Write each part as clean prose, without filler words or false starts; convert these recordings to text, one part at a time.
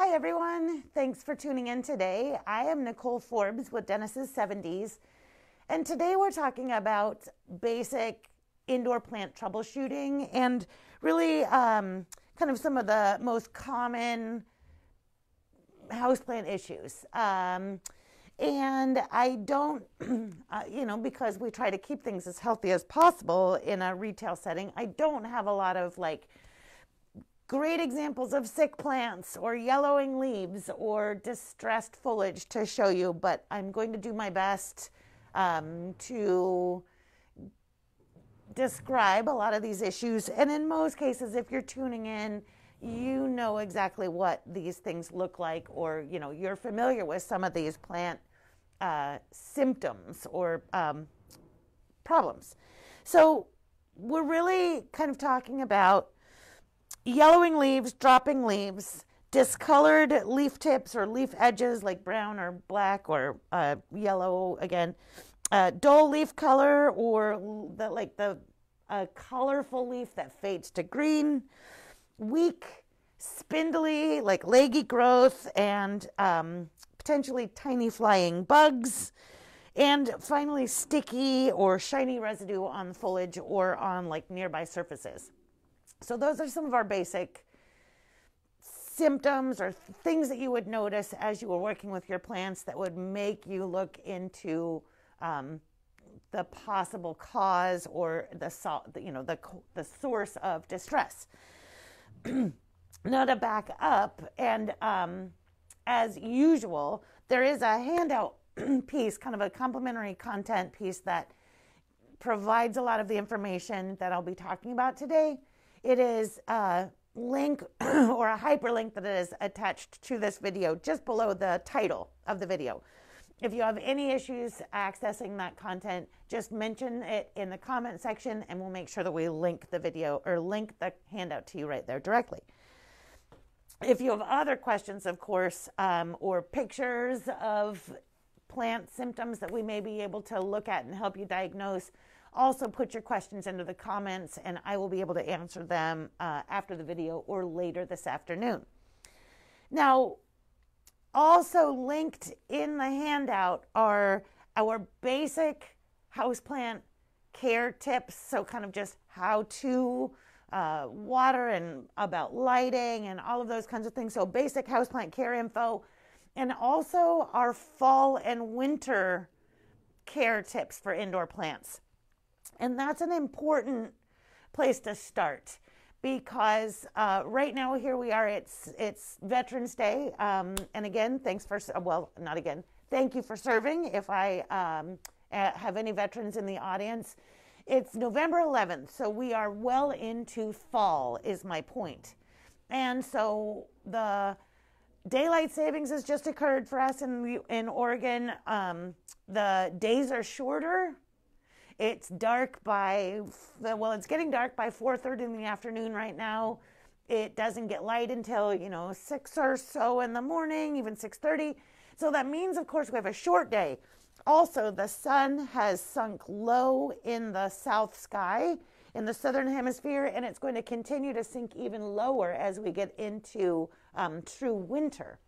Hi everyone, thanks for tuning in today. I am Nicole Forbes with Dennis's 7 Dees, and today we're talking about basic indoor plant troubleshooting and really kind of some of the most common houseplant issues. And I don't, because we try to keep things as healthy as possible in a retail setting, I don't have a lot of like great examples of sick plants or yellowing leaves or distressed foliage to show you, but I'm going to do my best to describe a lot of these issues. And in most cases, if you're tuning in, you know exactly what these things look like, or you know, you're familiar with some of these plant symptoms or problems. So we're really kind of talking about yellowing leaves, dropping leaves, discolored leaf tips or leaf edges like brown or black or yellow again, dull leaf color or the colorful leaf that fades to green, weak, spindly, like leggy growth, and potentially tiny flying bugs, and finally sticky or shiny residue on foliage or on like nearby surfaces. So those are some of our basic symptoms or things that you would notice as you were working with your plants that would make you look into the possible cause or the source of distress. Now to back up, and as usual, there is a handout piece, kind of a complimentary content piece that provides a lot of the information that I'll be talking about today. It is a link or a hyperlink that is attached to this video just below the title of the video. If you have any issues accessing that content, just mention it in the comment section and we'll make sure that we link the video or link the handout to you right there directly. If you have other questions, of course, or pictures of plant symptoms that we may be able to look at and help you diagnose, also put your questions into the comments and I will be able to answer them after the video or later this afternoon. Now, also linked in the handout are our basic houseplant care tips. So kind of just how to water and about lighting and all of those kinds of things. So basic houseplant care info, and also our fall and winter care tips for indoor plants. And that's an important place to start because right now here we are, it's Veterans Day. And again, thanks for, well, not again, thank you for serving. If I have any veterans in the audience, it's November 11th. So we are well into fall is my point. And so the daylight savings has just occurred for us in Oregon. The days are shorter. It's dark by, well, it's getting dark by 4:30 in the afternoon right now. It doesn't get light until, you know, 6 or so in the morning, even 6:30. So that means, of course, we have a short day. Also, the sun has sunk low in the south sky, in the southern hemisphere, and it's going to continue to sink even lower as we get into true winter.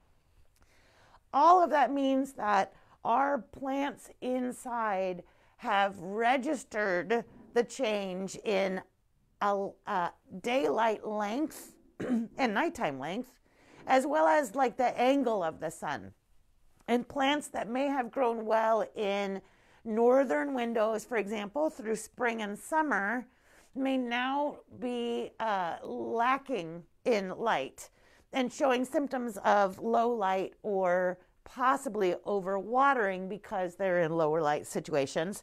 All of that means that our plants inside have registered the change in daylight length and nighttime length, as well as like the angle of the sun. And plants that may have grown well in northern windows, for example, through spring and summer, may now be lacking in light and showing symptoms of low light or possibly overwatering because they're in lower light situations.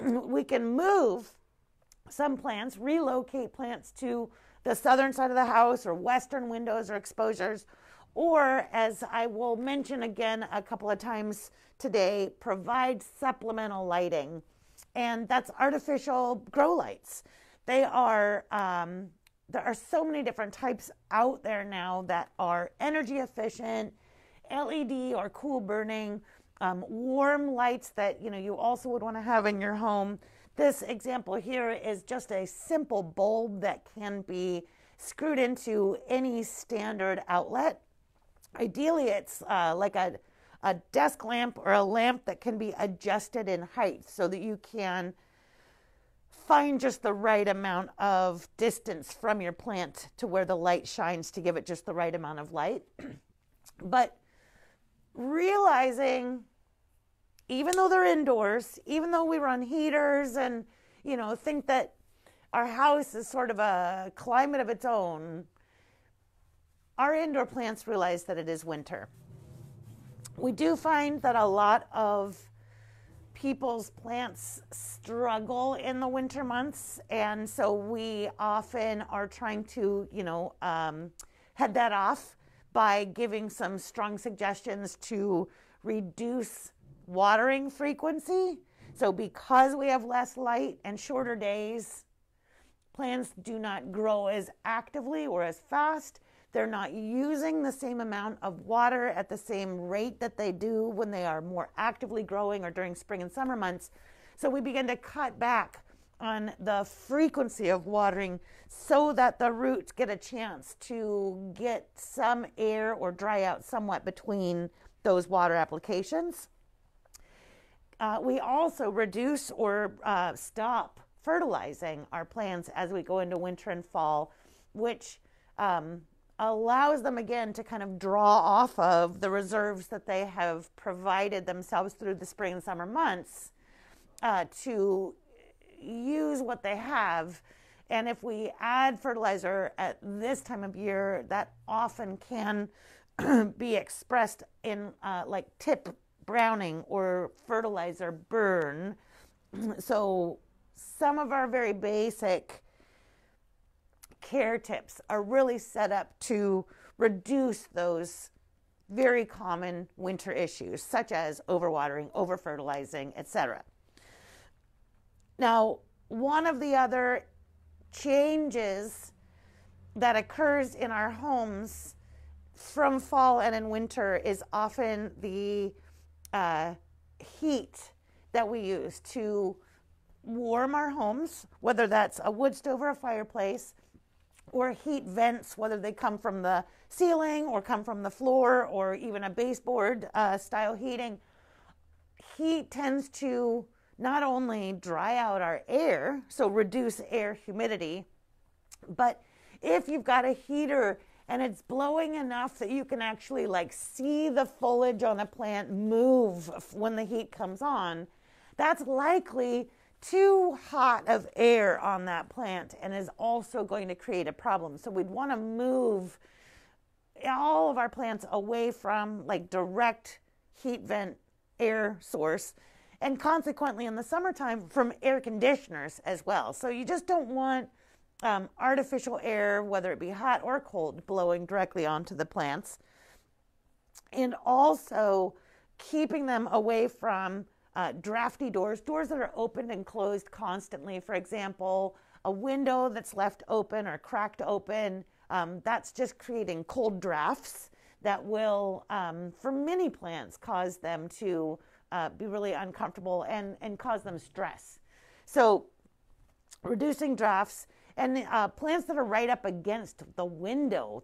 We can move some plants, relocate plants to the southern side of the house or western windows or exposures, or as I will mention again a couple of times today, provide supplemental lighting. And that's artificial grow lights. They are, there are so many different types out there now that are energy efficient, LED or cool burning, warm lights that you know you also would want to have in your home. This example here is just a simple bulb that can be screwed into any standard outlet Ideally, it's like a desk lamp or a lamp that can be adjusted in height so that you can find just the right amount of distance from your plant to where the light shines to give it just the right amount of light. But realizing, even though they're indoors, even though we run heaters and, you know, think that our house is sort of a climate of its own, our indoor plants realize that it is winter. We do find that a lot of people's plants struggle in the winter months, and so we often are trying to, you know, head that off by giving some strong suggestions to reduce watering frequency. So because we have less light and shorter days, plants do not grow as actively or as fast. They're not using the same amount of water at the same rate that they do when they are more actively growing or during spring and summer months. So we begin to cut back on the frequency of watering so that the roots get a chance to get some air or dry out somewhat between those water applications. We also reduce or stop fertilizing our plants as we go into winter and fall, which allows them again to kind of draw off of the reserves that they have provided themselves through the spring and summer months to use what they have. And if we add fertilizer at this time of year, that often can be expressed in like tip browning or fertilizer burn. So some of our very basic care tips are really set up to reduce those very common winter issues, such as overwatering, overfertilizing, etc. Now, one of the other changes that occurs in our homes from fall and in winter is often the heat that we use to warm our homes, whether that's a wood stove or a fireplace, or heat vents, whether they come from the ceiling or come from the floor or even a baseboard style heating. Heat tends to not only dry out our air, so reduce air humidity, but if you've got a heater and it's blowing enough that you can actually like see the foliage on a plant move when the heat comes on, that's likely too hot of air on that plant and is also going to create a problem. So we'd want to move all of our plants away from like direct heat vent air source, and consequently in the summertime from air conditioners as well. So you just don't want artificial air, whether it be hot or cold, blowing directly onto the plants. And also keeping them away from drafty doors, doors that are opened and closed constantly. For example, a window that's left open or cracked open, that's just creating cold drafts that will, for many plants, cause them to be really uncomfortable and cause them stress. So reducing drafts, and plants that are right up against the window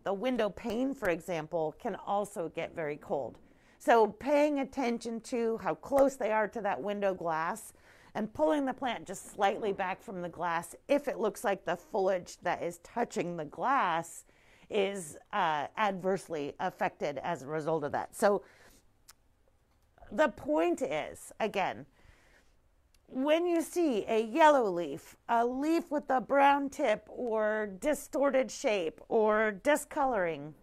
pane, for example, can also get very cold. So paying attention to how close they are to that window glass and pulling the plant just slightly back from the glass if it looks like the foliage that is touching the glass is adversely affected as a result of that. So the point is, again, when you see a yellow leaf, a leaf with a brown tip or distorted shape or discoloring,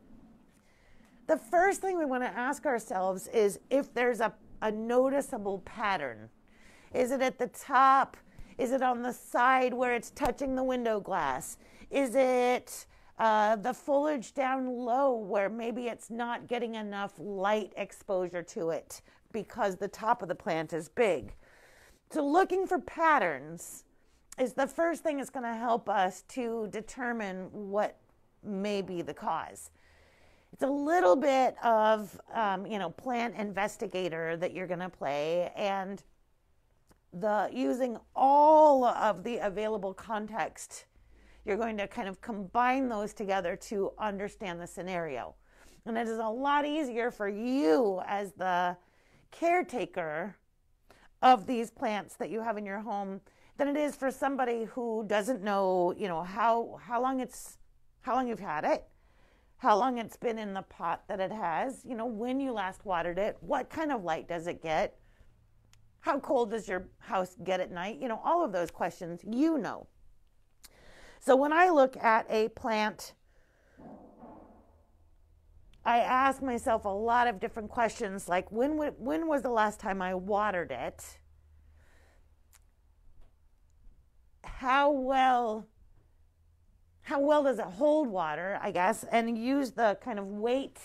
the first thing we want to ask ourselves is if there's a noticeable pattern. Is it at the top? Is it on the side where it's touching the window glass? Is it the foliage down low where maybe it's not getting enough light exposure to it because the top of the plant is big? So looking for patterns is the first thing that's going to help us to determine what may be the cause. It's a little bit of, you know, plant investigator that you're going to play, and using all of the available context, you're going to kind of combine those together to understand the scenario. And it is a lot easier for you as the caretaker of these plants that you have in your home than it is for somebody who doesn't know, you know, how long you've had it, how long it's been in the pot that it has, you know, when you last watered it, what kind of light does it get, how cold does your house get at night, you know, all of those questions, you know. So when I look at a plant, I ask myself a lot of different questions, like when was the last time I watered it? How well does it hold water, I guess, and use the kind of weight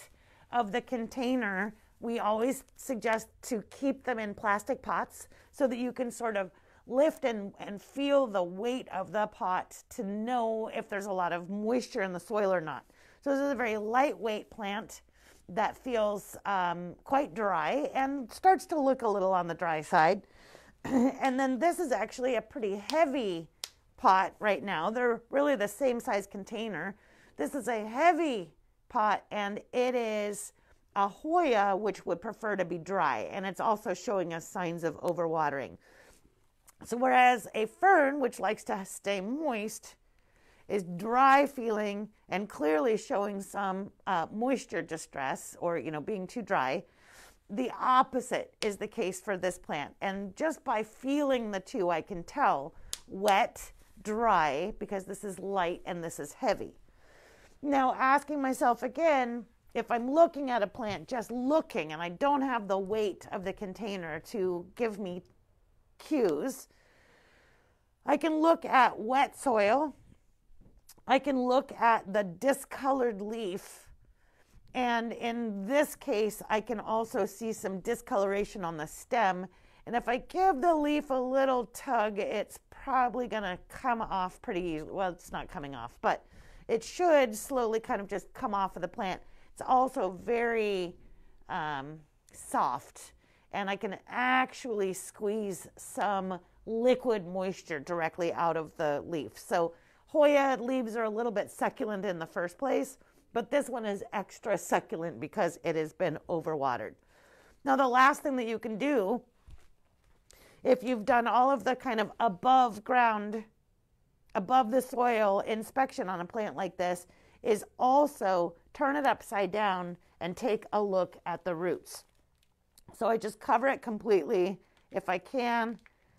of the container. We always suggest to keep them in plastic pots so that you can sort of lift and feel the weight of the pot to know if there's a lot of moisture in the soil or not. So this is a very lightweight plant that feels quite dry and starts to look a little on the dry side. And then this is actually a pretty heavy pot right now. They're really the same size container. This is a heavy pot, and it is a Hoya, which would prefer to be dry. And it's also showing us signs of overwatering. So whereas a fern, which likes to stay moist, is dry feeling and clearly showing some moisture distress, or, you know, being too dry. The opposite is the case for this plant. And just by feeling the two, I can tell wet, dry, because this is light and this is heavy. Now, asking myself again, if I'm looking at a plant, just looking, and I don't have the weight of the container to give me cues, I can look at wet soil. I can look at the discolored leaf, and in this case, I can also see some discoloration on the stem. And if I give the leaf a little tug, it's probably gonna come off pretty easily. Well, it's not coming off, but it should slowly kind of just come off of the plant. It's also very soft, and I can actually squeeze some liquid moisture directly out of the leaf. So Hoya leaves are a little bit succulent in the first place, but this one is extra succulent because it has been overwatered. Now, the last thing that you can do, if you've done all of the kind of above ground, above the soil inspection on a plant like this, is also turn it upside down and take a look at the roots. So I just cover it completely. If I can,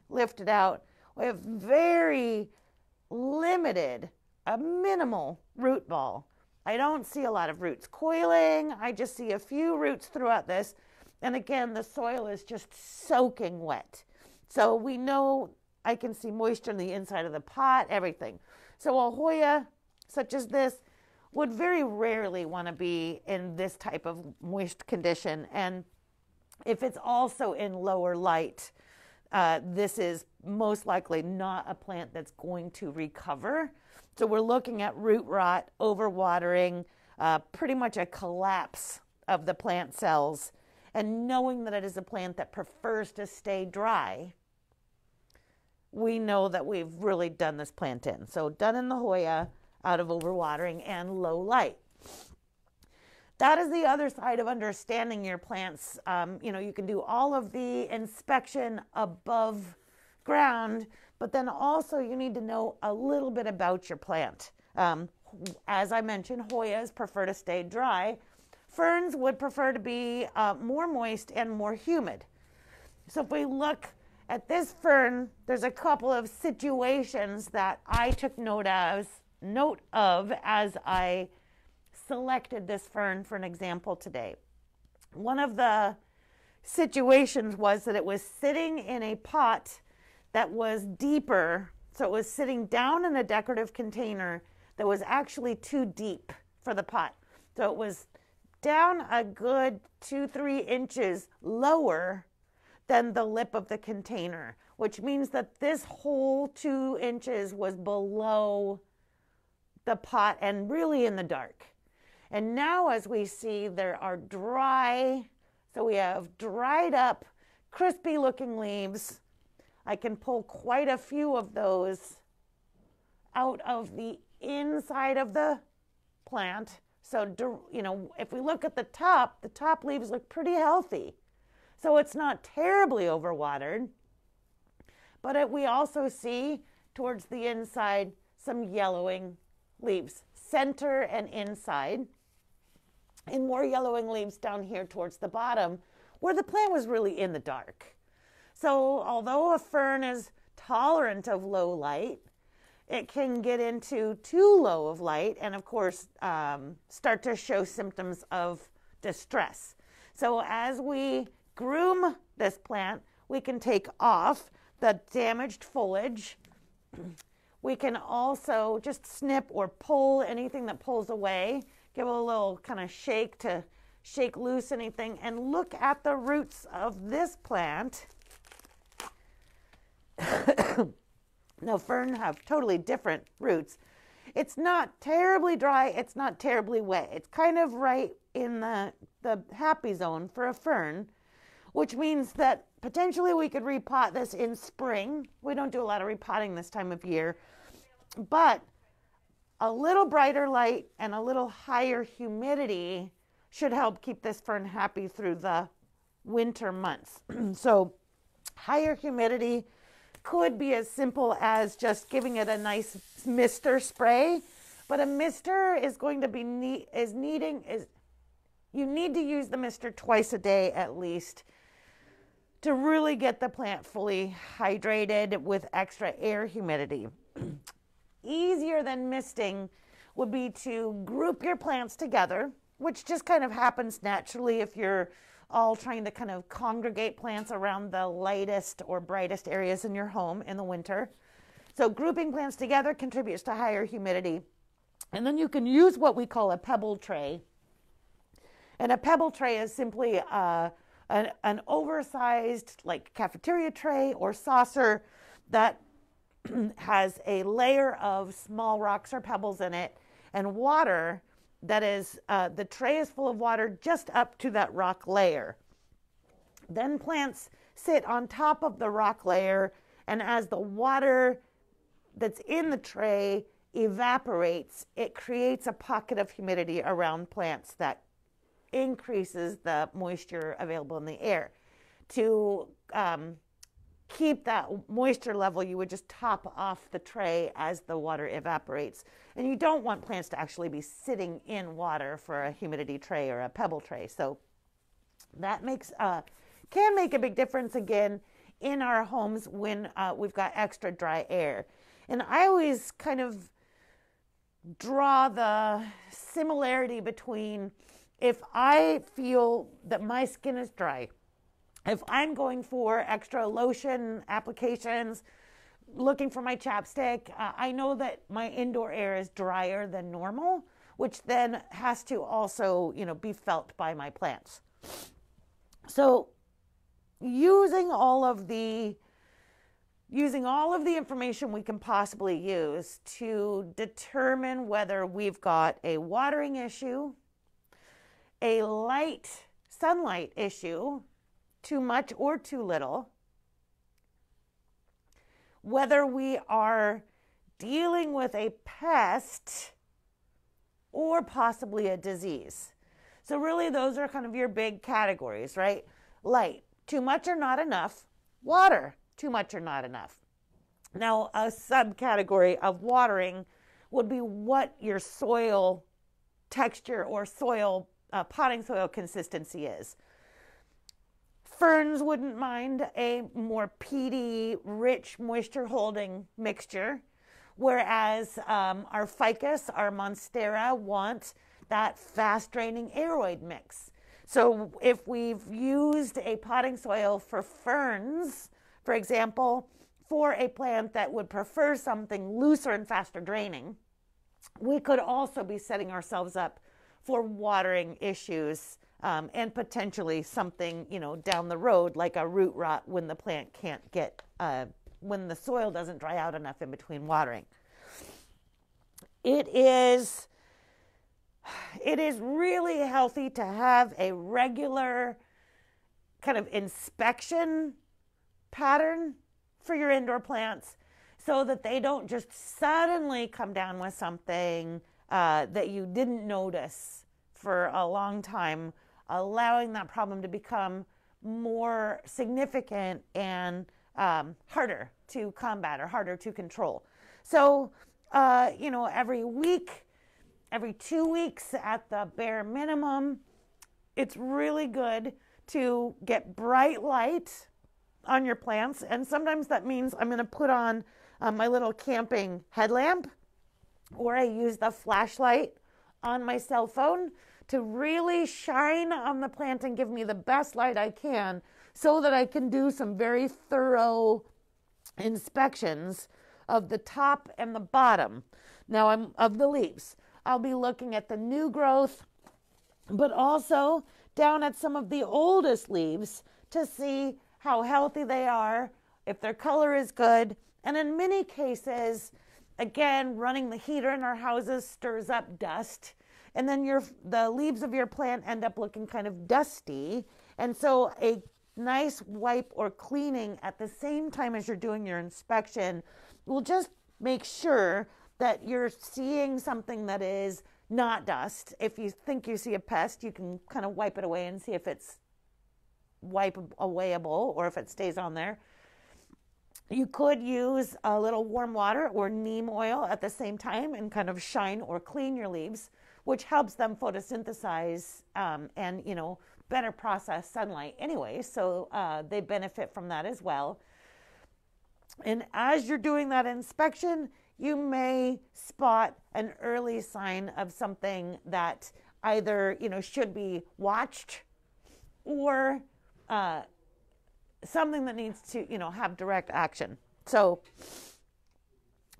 lift it out. We have very limited, a minimal root ball. I don't see a lot of roots coiling. I just see a few roots throughout this. And again, the soil is just soaking wet. So we know I can see moisture in the inside of the pot, everything. So a Hoya such as this would very rarely want to be in this type of moist condition. And if it's also in lower light, this is most likely not a plant that's going to recover. So we're looking at root rot, overwatering, pretty much a collapse of the plant cells. And knowing that it is a plant that prefers to stay dry, we know that we've really done this plant in. So done in the Hoya out of overwatering and low light. That is the other side of understanding your plants. You know, you can do all of the inspection above ground, but then also you need to know a little bit about your plant. As I mentioned, Hoyas prefer to stay dry. Ferns would prefer to be more moist and more humid. So if we look at this fern, there's a couple of situations that I took note of as I selected this fern for an example today. One of the situations was that it was sitting in a pot that was deeper, so it was sitting down in a decorative container that was actually too deep for the pot. So it was down a good 2-3 inches lower than the lip of the container, which means that this whole 2 inches was below the pot and really in the dark. And now, as we see, there are dry, so we have dried up, crispy looking leaves. I can pull quite a few of those out of the inside of the plant So, you know, if we look at the top leaves look pretty healthy. So it's not terribly overwatered, but we also see towards the inside some yellowing leaves, center and inside, and more yellowing leaves down here towards the bottom where the plant was really in the dark. So although a fern is tolerant of low light, it can get into too low of light and of course start to show symptoms of distress. So as we groom this plant, we can take off the damaged foliage. We can also just snip or pull anything that pulls away, give it a little kind of shake to shake loose anything, and look at the roots of this plant. Now, ferns have totally different roots. It's not terribly dry, it's not terribly wet. It's kind of right in the happy zone for a fern, which means that potentially we could repot this in spring. We don't do a lot of repotting this time of year, but a little brighter light and a little higher humidity should help keep this fern happy through the winter months. So higher humidity could be as simple as just giving it a nice mister spray, but a mister is going to be you need to use the mister twice a day at least to really get the plant fully hydrated with extra air humidity. Easier than misting would be to group your plants together, which just kind of happens naturally if you're all trying to kind of congregate plants around the lightest or brightest areas in your home in the winter. So grouping plants together contributes to higher humidity. And then you can use what we call a pebble tray. And a pebble tray is simply an oversized like cafeteria tray or saucer that has a layer of small rocks or pebbles in it and water that is, the tray is full of water just up to that rock layer. Then plants sit on top of the rock layer, and as the water that's in the tray evaporates, it creates a pocket of humidity around plants that increases the moisture available in the air. To keep that moisture level, you would just top off the tray as the water evaporates. And you don't want plants to actually be sitting in water for a humidity tray or a pebble tray. So that makes can make a big difference again in our homes when we've got extra dry air. And I always kind of draw the similarity between if I feel that my skin is dry, if I'm going for extra lotion applications, looking for my chapstick, I know that my indoor air is drier than normal, which then has to also, you know, be felt by my plants. So using all of the information we can possibly use to determine whether we've got a watering issue, a sunlight issue, too much or too little, whether we are dealing with a pest or possibly a disease. So really those are kind of your big categories, right? Light, too much or not enough. Water, too much or not enough. Now a subcategory of watering would be what your soil texture or soil, potting soil consistency is. Ferns wouldn't mind a more peaty, rich, moisture-holding mixture, whereas our ficus, our Monstera, want that fast-draining aeroid mix. So if we've used a potting soil for ferns, for example, for a plant that would prefer something looser and faster draining, we could also be setting ourselves up for watering issues and potentially something, you know, down the road like a root rot when the plant can't get, when the soil doesn't dry out enough in between watering. It is really healthy to have a regular kind of inspection pattern for your indoor plants so that they don't just suddenly come down with something that you didn't notice for a long time, allowing that problem to become more significant and harder to combat or harder to control. So, you know, every week, every 2 weeks at the bare minimum, it's really good to get bright light on your plants. And sometimes that means I'm going to put on my little camping headlamp, or I use the flashlight on my cell phone to really shine on the plant and give me the best light I can so that I can do some very thorough inspections of the top and the bottom. Now, I'm of the leaves. I'll be looking at the new growth, but also down at some of the oldest leaves to see how healthy they are, if their color is good. And in many cases, again, running the heater in our houses stirs up dust, and then the leaves of your plant end up looking kind of dusty. And so a nice wipe or cleaning at the same time as you're doing your inspection will just make sure that you're seeing something that is not dust. If you think you see a pest, you can kind of wipe it away and see if it's wipe-awayable or if it stays on there. You could use a little warm water or neem oil at the same time and kind of shine or clean your leaves, which helps them photosynthesize and, you know, better process sunlight anyway. So they benefit from that as well. And as you're doing that inspection, you may spot an early sign of something that either, you know, should be watched or something that needs to, you know, have direct action. So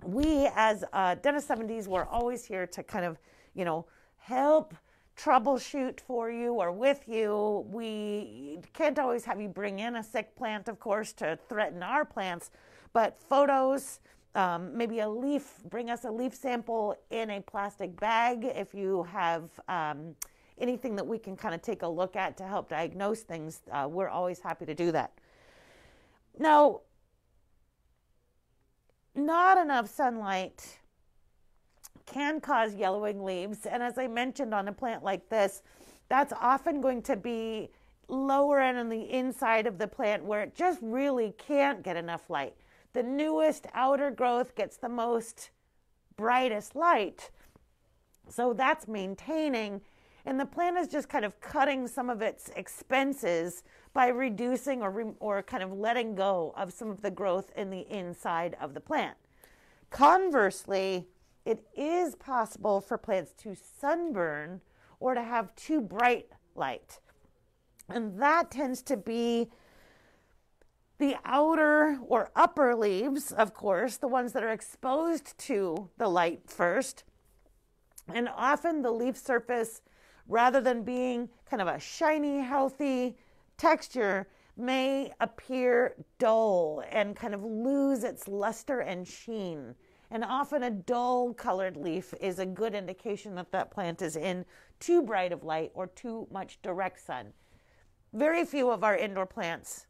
we as Dennis 7 Dees, we're always here to kind of, you know, help troubleshoot for you or with you. We can't always have you bring in a sick plant, of course, to threaten our plants, but photos, maybe a leaf, bring us a leaf sample in a plastic bag if you have anything that we can kind of take a look at to help diagnose things. We're always happy to do that. Now, not enough sunlight can cause yellowing leaves. And as I mentioned, on a plant like this, that's often going to be lower end on the inside of the plant where it just really can't get enough light. The newest outer growth gets the most brightest light. So that's maintaining. And the plant is just kind of cutting some of its expenses by reducing or kind of letting go of some of the growth in the inside of the plant. Conversely, it is possible for plants to sunburn or to have too bright light. And that tends to be the outer or upper leaves, of course, the ones that are exposed to the light first. And often the leaf surface, rather than being kind of a shiny, healthy texture, may appear dull and kind of lose its luster and sheen. And often a dull colored leaf is a good indication that that plant is in too bright of light or too much direct sun. Very few of our indoor plants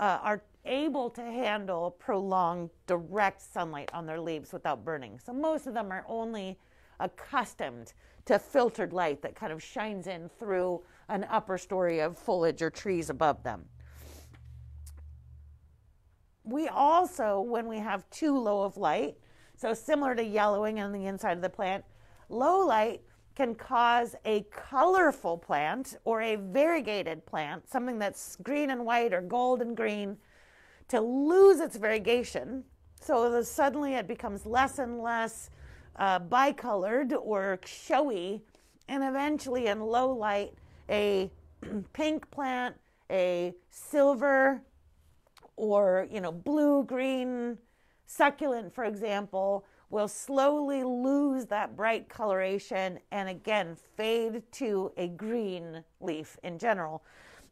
are able to handle prolonged direct sunlight on their leaves without burning. So most of them are only accustomed to filtered light that kind of shines in through an upper story of foliage or trees above them. We also, when we have too low of light, so similar to yellowing on the inside of the plant, low light can cause a colorful plant or a variegated plant, something that's green and white or gold and green, to lose its variegation. So that suddenly it becomes less and less bicolored or showy. And eventually in low light, a pink plant, a silver or, you know, blue-green succulent, for example, will slowly lose that bright coloration and again fade to a green leaf in general.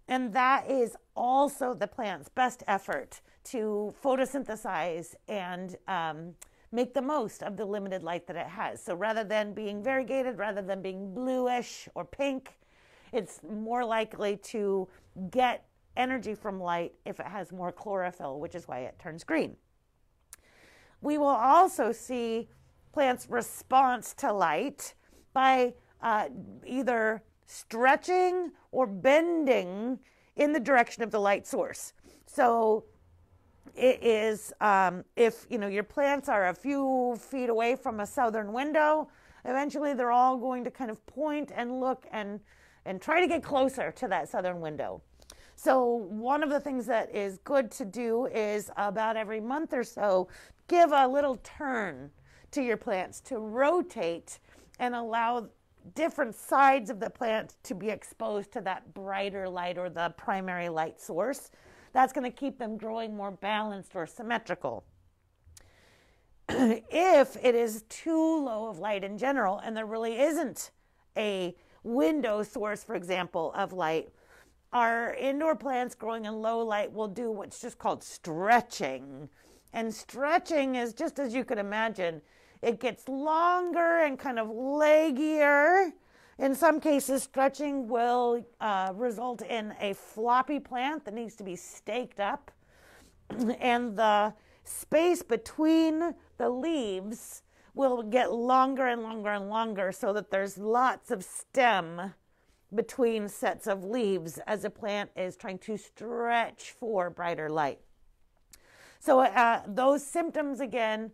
And that is also the plant's best effort to photosynthesize and make the most of the limited light that it has. So rather than being variegated, rather than being bluish or pink, it's more likely to get energy from light if it has more chlorophyll, which is why it turns green. We will also see plant's response to light by either stretching or bending in the direction of the light source. So it is, if you know your plants are a few feet away from a southern window, eventually they're all going to kind of point and look and try to get closer to that southern window. So one of the things that is good to do is about every month or so, give a little turn to your plants to rotate and allow different sides of the plant to be exposed to that brighter light or the primary light source. That's going to keep them growing more balanced or symmetrical. If it is too low of light in general, and there really isn't a window source, for example, of light, our indoor plants growing in low light will do what's just called stretching. And stretching is just as you could imagine. It gets longer and kind of leggier. In some cases, stretching will result in a floppy plant that needs to be staked up. And the space between the leaves will get longer and longer and longer so that there's lots of stem between sets of leaves as a plant is trying to stretch for brighter light. So those symptoms, again,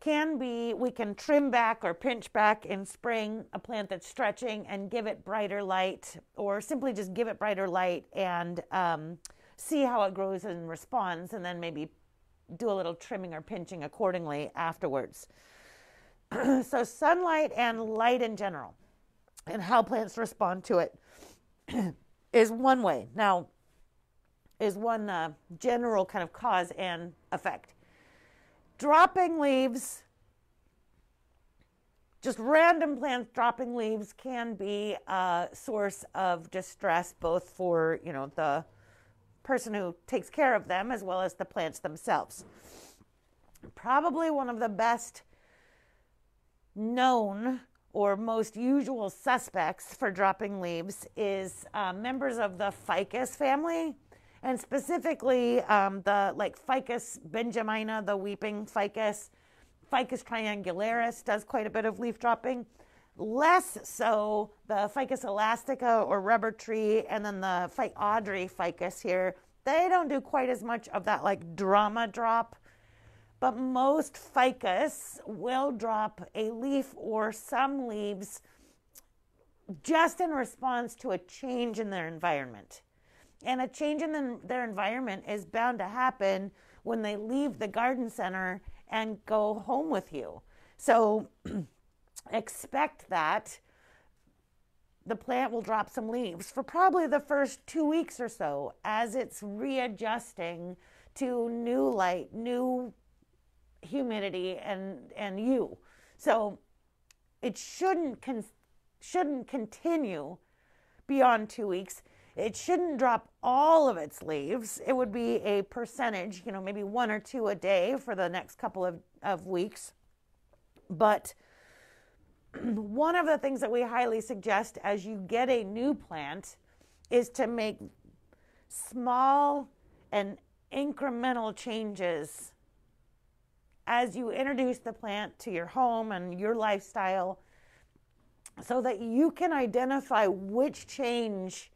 can be, we can trim back or pinch back in spring a plant that's stretching and give it brighter light, or simply just give it brighter light and see how it grows and responds, and then maybe do a little trimming or pinching accordingly afterwards. So sunlight and light in general and how plants respond to it is one way. Now, is one general kind of cause and effect. Dropping leaves, just random plants dropping leaves can be a source of distress, both for, you know, the person who takes care of them as well as the plants themselves. Probably one of the best known or most usual suspects for dropping leaves is members of the ficus family. And specifically, the like Ficus benjamina, the weeping ficus, Ficus triangularis does quite a bit of leaf dropping. Less so the Ficus elastica or rubber tree, and then the Audrey ficus here. They don't do quite as much of that like drama drop, but most ficus will drop a leaf or some leaves just in response to a change in their environment. And a change in their environment is bound to happen when they leave the garden center and go home with you. So expect that the plant will drop some leaves for probably the first 2 weeks or so as it's readjusting to new light, new humidity, and you. So it shouldn't continue beyond 2 weeks. It shouldn't drop all of its leaves. It would be a percentage, you know, maybe 1 or 2 a day for the next couple of weeks. But one of the things that we highly suggest as you get a new plant is to make small and incremental changes as you introduce the plant to your home and your lifestyle so that you can identify which change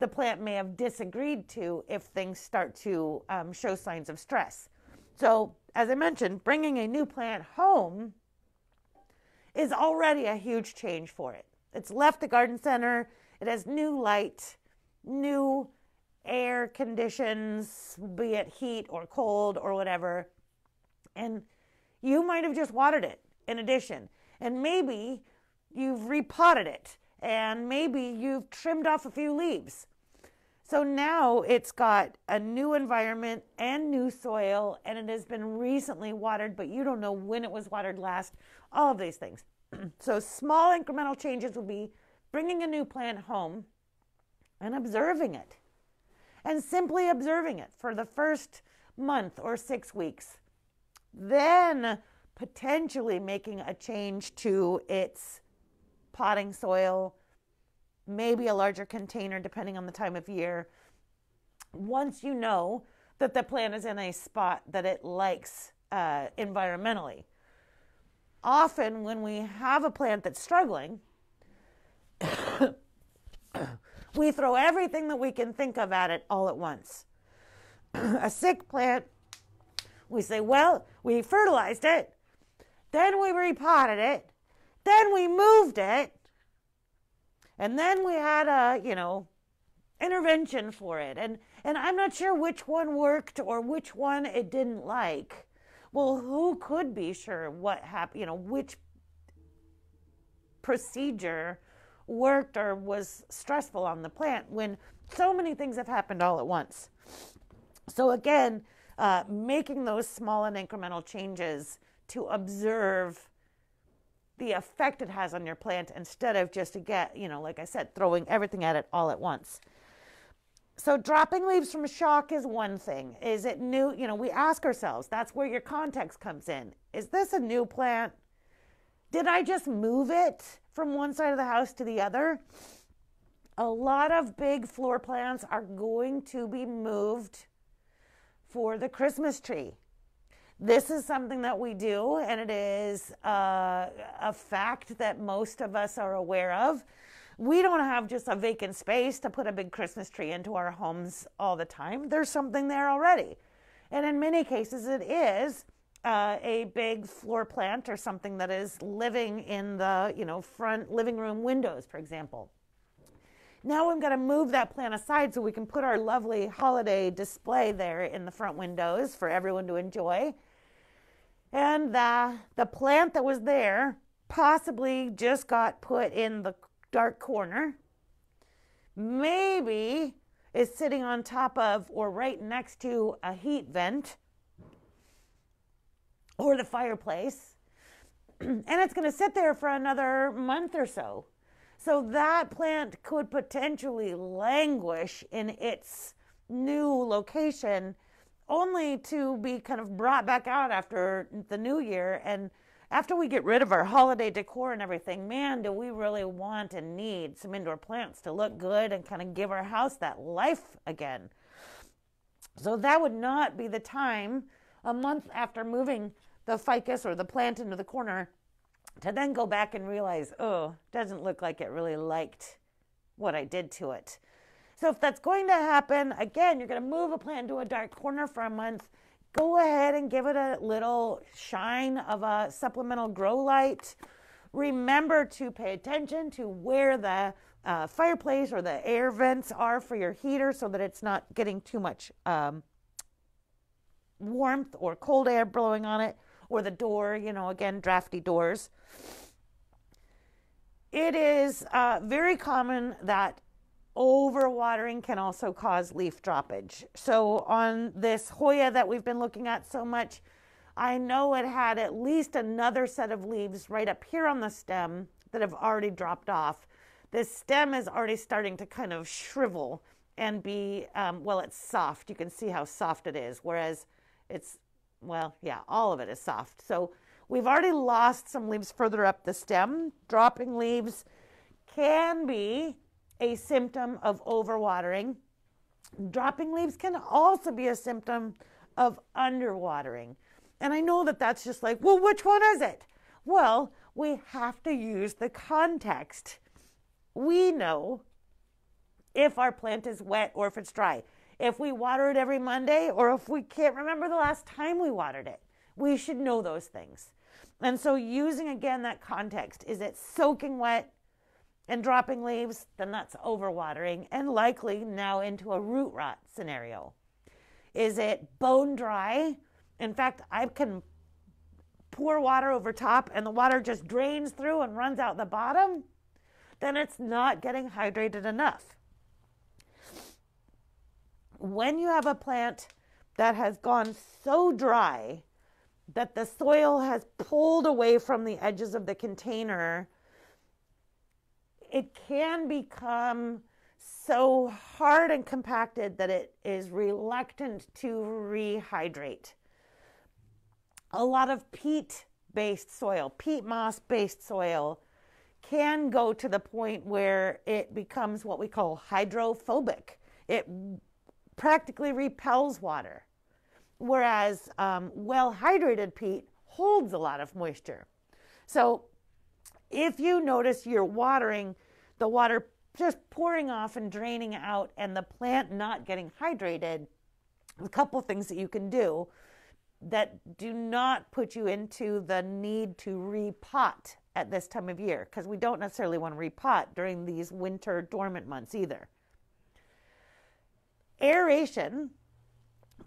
the plant may have disagreed to if things start to show signs of stress. So, as I mentioned, bringing a new plant home is already a huge change for it. It's left the garden center, it has new light, new air conditions, be it heat or cold or whatever, and you might have just watered it in addition, and maybe you've repotted it, and maybe you've trimmed off a few leaves. So now it's got a new environment and new soil, and it has been recently watered, but you don't know when it was watered last, all of these things. So small incremental changes would be bringing a new plant home and observing it, and simply observing it for the first month or 6 weeks, then potentially making a change to its potting soil, maybe a larger container depending on the time of year, once you know that the plant is in a spot that it likes environmentally. often when we have a plant that's struggling, we throw everything that we can think of at it all at once. A sick plant, we say, well, we fertilized it, then we repotted it, then we moved it, and then we had a, you know, intervention for it. And I'm not sure which one worked or which one it didn't like. Well, who could be sure what happened, you know, which procedure worked or was stressful on the plant when so many things have happened all at once? So again, making those small and incremental changes to observe the effect it has on your plant instead of just to get, you know, like I said, throwing everything at it all at once. So dropping leaves from shock is one thing. Is it new? You know, we ask ourselves, that's where your context comes in. Is this a new plant? Did I just move it from one side of the house to the other? A lot of big floor plants are going to be moved for the Christmas tree. This is something that we do, and it is a fact that most of us are aware of. We don't have just a vacant space to put a big Christmas tree into our homes all the time. There's something there already. And in many cases, it is a big floor plant or something that is living in the, you know, front living room windows, for example. Now we've got to move that plant aside so we can put our lovely holiday display there in the front windows for everyone to enjoy. And the plant that was there possibly just got put in the dark corner, maybe is sitting on top of or right next to a heat vent or the fireplace, and it's going to sit there for another month or so. So that plant could potentially languish in its new location only to be kind of brought back out after the new year. And after we get rid of our holiday decor and everything, man, do we really want and need some indoor plants to look good and kind of give our house that life again. So that would not be the time, a month after moving the ficus or the plant into the corner, to then go back and realize, oh, doesn't look like it really liked what I did to it. So if that's going to happen, again, you're going to move a plant to a dark corner for a month. Go ahead and give it a little shine of a supplemental grow light. Remember to pay attention to where the fireplace or the air vents are for your heater so that it's not getting too much warmth or cold air blowing on it, or the door, you know, again, drafty doors. It is very common that overwatering can also cause leaf droppage. So on this Hoya that we've been looking at so much, I know it had at least another set of leaves right up here on the stem that have already dropped off. This stem is already starting to kind of shrivel and be, well, it's soft. You can see how soft it is, whereas it's, well, yeah, all of it is soft. So we've already lost some leaves further up the stem. Dropping leaves can be a symptom of overwatering. Dropping leaves can also be a symptom of underwatering. And I know that that's just like, well, which one is it? Well, we have to use the context. We know if our plant is wet or if it's dry. If we water it every Monday or if we can't remember the last time we watered it, we should know those things. And so using, again, that context, is it soaking wet and dropping leaves? Then that's overwatering and likely now into a root rot scenario. Is it bone dry? In fact, I can pour water over top and the water just drains through and runs out the bottom. Then it's not getting hydrated enough. When you have a plant that has gone so dry that the soil has pulled away from the edges of the container, it can become so hard and compacted that it is reluctant to rehydrate. A lot of peat-based soil, peat moss-based soil, can go to the point where it becomes what we call hydrophobic. It practically repels water, whereas well-hydrated peat holds a lot of moisture. So if you notice you're watering, the water just pouring off and draining out and the plant not getting hydrated, a couple things that you can do that do not put you into the need to repot at this time of year, because we don't necessarily want to repot during these winter dormant months either. Aeration,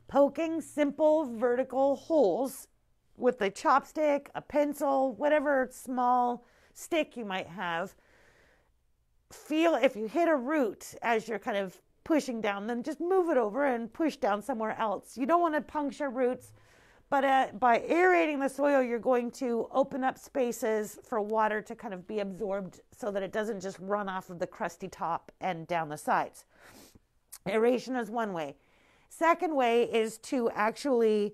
poking simple vertical holes with a chopstick, a pencil, whatever small stick you might have. Feel if you hit a root as you're kind of pushing down, then just move it over and push down somewhere else. You don't want to puncture roots, but by aerating the soil, you're going to open up spaces for water to kind of be absorbed so that it doesn't just run off of the crusty top and down the sides. Aeration is one way. Second way is to actually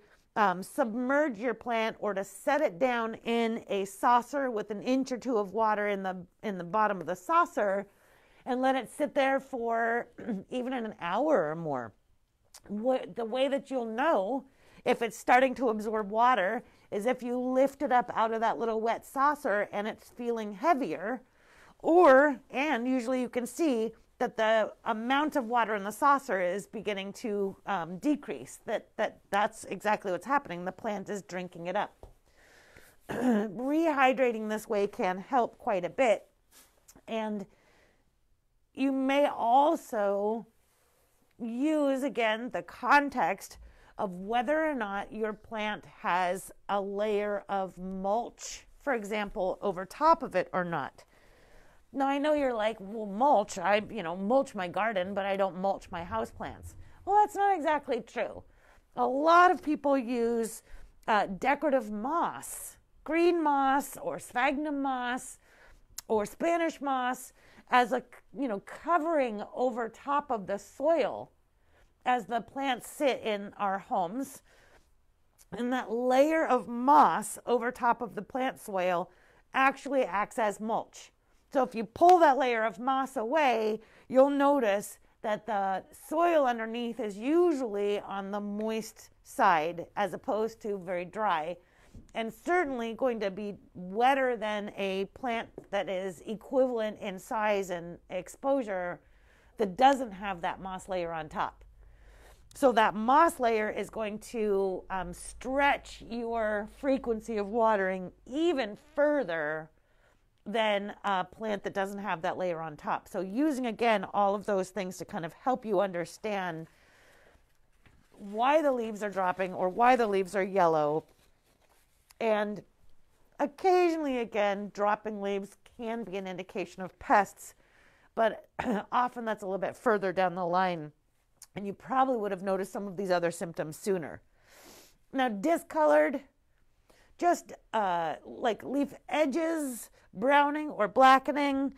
submerge your plant or to set it down in a saucer with an inch or two of water in the bottom of the saucer and let it sit there for even an hour or more. The way that you'll know if it's starting to absorb water is if you lift it up out of that little wet saucer and it's feeling heavier, and usually you can see that the amount of water in the saucer is beginning to decrease. That's exactly what's happening. The plant is drinking it up. Rehydrating this way can help quite a bit. And you may also use, again, the context of whether or not your plant has a layer of mulch, for example, over top of it or not. Now, I know you're like, well, mulch, I mulch my garden, but I don't mulch my houseplants. Well, that's not exactly true. A lot of people use decorative moss, green moss or sphagnum moss or Spanish moss as a, covering over top of the soil as the plants sit in our homes. And that layer of moss over top of the plant soil actually acts as mulch. So if you pull that layer of moss away, you'll notice that the soil underneath is usually on the moist side as opposed to very dry, and certainly going to be wetter than a plant that is equivalent in size and exposure that doesn't have that moss layer on top. So that moss layer is going to stretch your frequency of watering even further than a plant that doesn't have that layer on top. So using, again, all of those things to kind of help you understand why the leaves are dropping or why the leaves are yellow. And occasionally, again, dropping leaves can be an indication of pests, but often that's a little bit further down the line, and you probably would have noticed some of these other symptoms sooner. Now, discolored, just like leaf edges, browning or blackening,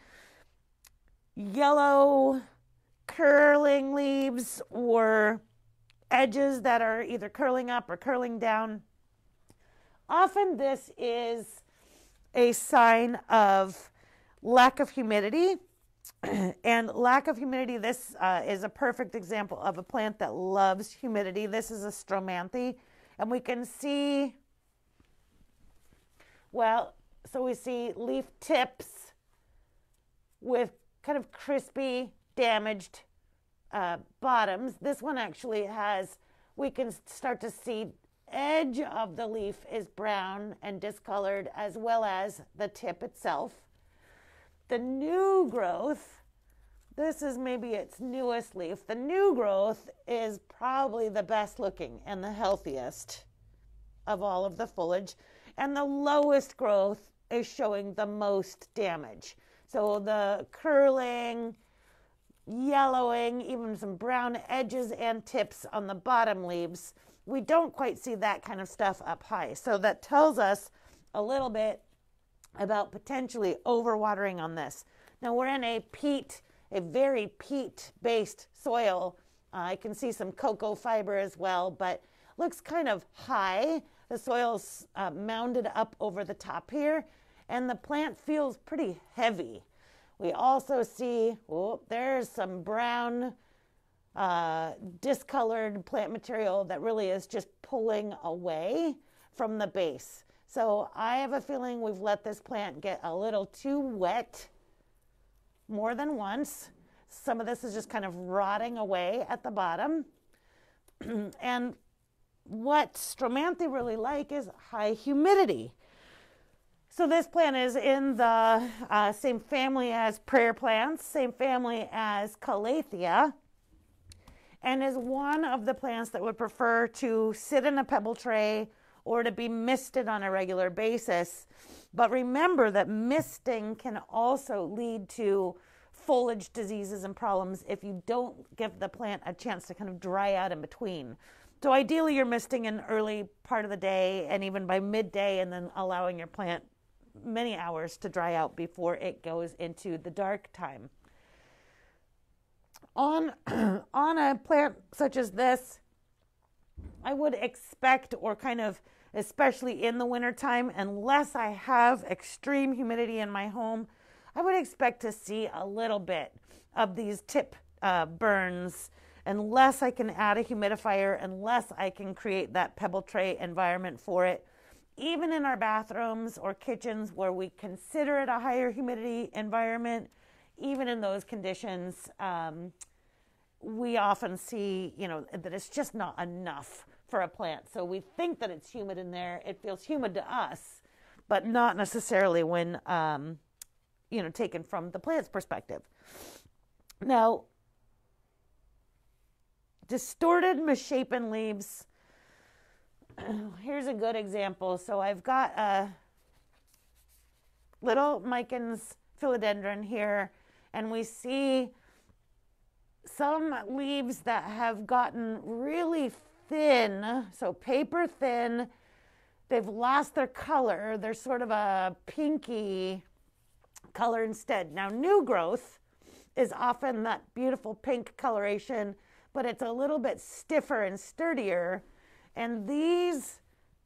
yellow, curling leaves or edges that are either curling up or curling down. Often this is a sign of lack of humidity. And lack of humidity, this is a perfect example of a plant that loves humidity. This is a Stromanthe, and we can see, well, so we see leaf tips with kind of crispy, damaged bottoms. This one actually has, we can start to see edge of the leaf is brown and discolored, as well as the tip itself. The new growth, this is maybe its newest leaf. The new growth is probably the best looking and the healthiest of all of the foliage. And the lowest growth is showing the most damage. So the curling, yellowing, even some brown edges and tips on the bottom leaves. We don't quite see that kind of stuff up high. So that tells us a little bit about potentially overwatering on this. Now we're in a peat, a very peat-based soil. I can see some cocoa fiber as well, but looks kind of high. The soil's mounded up over the top here, and the plant feels pretty heavy. We also see, oh, there's some brown, discolored plant material that really is just pulling away from the base. So I have a feeling we've let this plant get a little too wet more than once. Some of this is just kind of rotting away at the bottom. And what Stromanthe really like is high humidity. So this plant is in the same family as prayer plants, same family as Calathea, and is one of the plants that would prefer to sit in a pebble tray or to be misted on a regular basis. But remember that misting can also lead to foliage diseases and problems if you don't give the plant a chance to kind of dry out in between. So ideally, you're misting in early part of the day and even by midday, and then allowing your plant many hours to dry out before it goes into the dark time. On a plant such as this, I would expect, or kind of especially in the wintertime, unless I have extreme humidity in my home, I would expect to see a little bit of these tip burns, unless I can add a humidifier, unless I can create that pebble tray environment for it. Even in our bathrooms or kitchens where we consider it a higher humidity environment, even in those conditions, we often see, you know, that it's just not enough for a plant. So we think that it's humid in there. It feels humid to us, but not necessarily when, you know, taken from the plant's perspective. Now, distorted, misshapen leaves. Here's a good example. So I've got a little Mykin's philodendron here, and we see some leaves that have gotten really thin, so paper thin. They've lost their color. They're sort of a pinky color instead. Now, new growth is often that beautiful pink coloration, but it's a little bit stiffer and sturdier. And these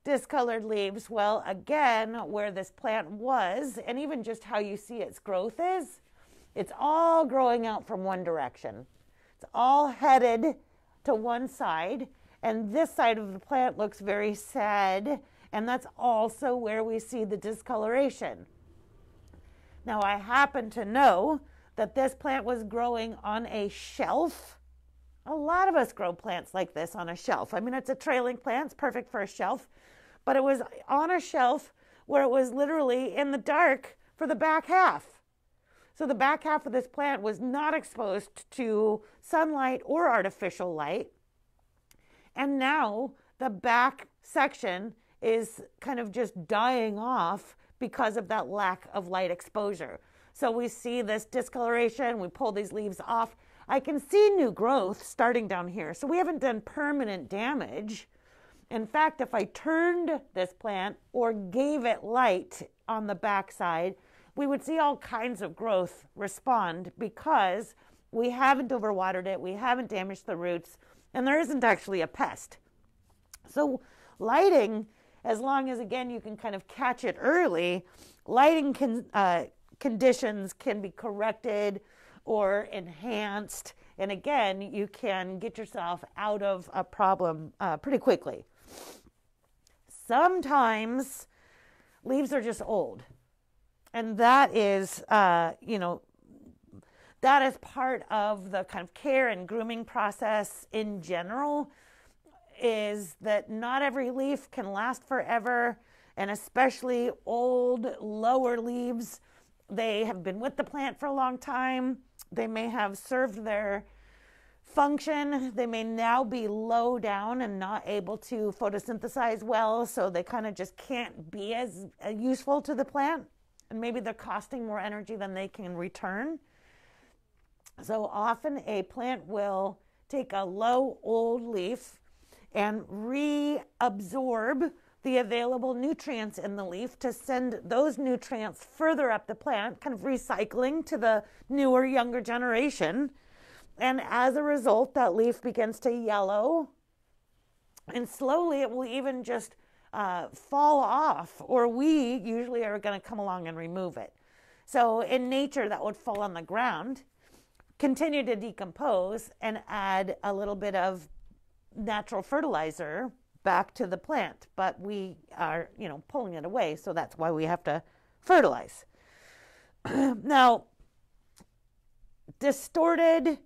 discolored leaves, well, again, where this plant was, and even just how you see its growth is, it's all growing out from one direction. It's all headed to one side, and this side of the plant looks very sad, and that's also where we see the discoloration. Now, I happen to know that this plant was growing on a shelf. A lot of us grow plants like this on a shelf. I mean, it's a trailing plant. It's perfect for a shelf. But it was on a shelf where it was literally in the dark for the back half. So the back half of this plant was not exposed to sunlight or artificial light. And now the back section is kind of just dying off because of that lack of light exposure. So we see this discoloration. We pull these leaves off. I can see new growth starting down here. So we haven't done permanent damage. In fact, if I turned this plant or gave it light on the backside, we would see all kinds of growth respond because we haven't overwatered it, we haven't damaged the roots, and there isn't actually a pest. So lighting, as long as, again, you can kind of catch it early, lighting conditions can be corrected or enhanced, and again, you can get yourself out of a problem pretty quickly. Sometimes leaves are just old, and that is, you know, that is part of the kind of care and grooming process in general, is that not every leaf can last forever, and especially old, lower leaves. They have been with the plant for a long time. They may have served their function. They may now be low down and not able to photosynthesize well, so they kind of just can't be as useful to the plant. And maybe they're costing more energy than they can return. So often a plant will take a low old leaf and reabsorb the available nutrients in the leaf to send those nutrients further up the plant, kind of recycling to the newer, younger generation. And as a result, that leaf begins to yellow, and slowly it will even just fall off, or we usually are going to come along and remove it. So in nature, that would fall on the ground, continue to decompose, and add a little bit of natural fertilizer back to the plant, but we are, you know, pulling it away, so that's why we have to fertilize. Now, distorted,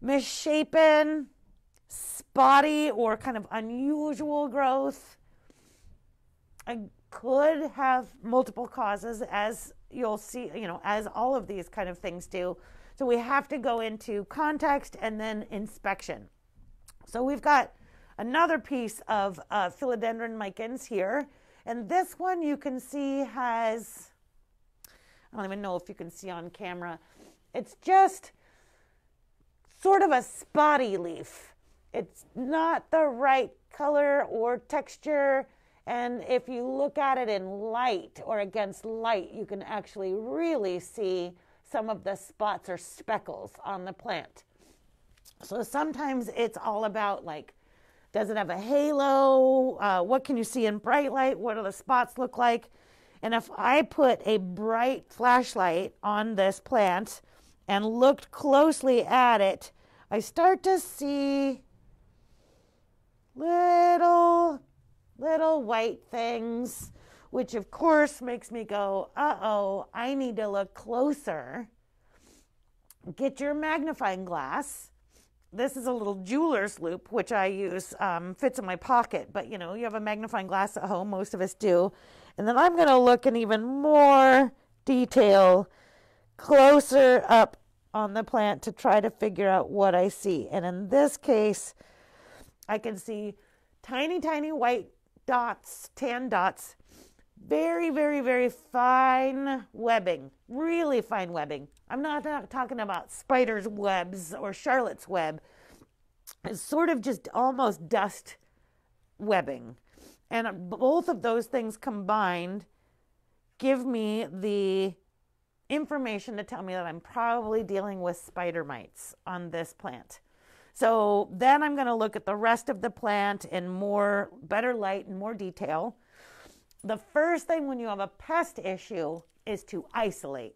misshapen, spotty, or kind of unusual growth, I could have multiple causes, as you'll see, you know, as all of these kind of things do. So we have to go into context and then inspection. So we've got another piece of philodendron Mykin's here, and this one you can see has, I don't even know if you can see on camera, it's just sort of a spotty leaf. It's not the right color or texture, and if you look at it in light or against light, you can actually really see some of the spots or speckles on the plant. So sometimes it's all about, like, does it have a halo? What can you see in bright light? What do the spots look like? And if I put a bright flashlight on this plant and looked closely at it, I start to see little white things, which of course makes me go, uh-oh, I need to look closer. Get your magnifying glass. This is a little jeweler's loop, which I use, fits in my pocket, but you know, you have a magnifying glass at home, most of us do. And then I'm gonna look in even more detail closer up on the plant to try to figure out what I see. And in this case, I can see tiny, tiny white dots, tan dots, very, very, very fine webbing, really fine webbing. I'm not talking about spiders' webs or Charlotte's web. It's sort of just almost dust webbing. And both of those things combined give me the information to tell me that I'm probably dealing with spider mites on this plant. So then I'm going to look at the rest of the plant in more, better light and more detail. The first thing when you have a pest issue is to isolate.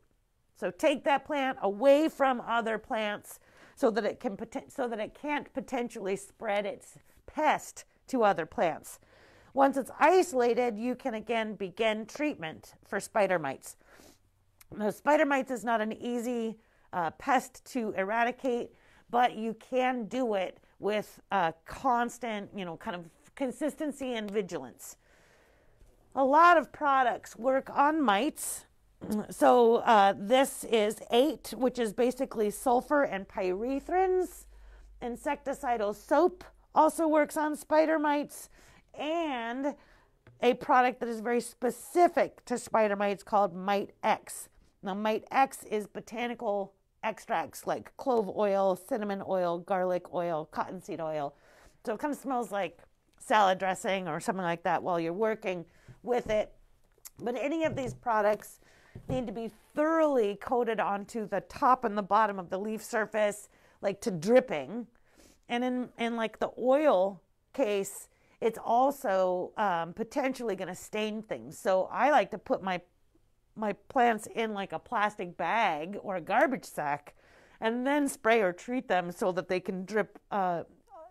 So take that plant away from other plants so that it can, so that it can't potentially spread its pest to other plants. Once it's isolated, you can again begin treatment for spider mites. Now, spider mites is not an easy pest to eradicate, but you can do it with constant, you know, kind of consistency and vigilance. A lot of products work on mites. So this is 8, which is basically sulfur and pyrethrins. Insecticidal soap also works on spider mites, and a product that is very specific to spider mites called Mite X. Now, Mite X is botanical extracts like clove oil, cinnamon oil, garlic oil, cottonseed oil. So it kind of smells like salad dressing or something like that while you're working with it. But any of these products need to be thoroughly coated onto the top and the bottom of the leaf surface, like to dripping. And in like the oil case, it's also potentially going to stain things. So I like to put my plants in like a plastic bag or a garbage sack and then spray or treat them so that they can drip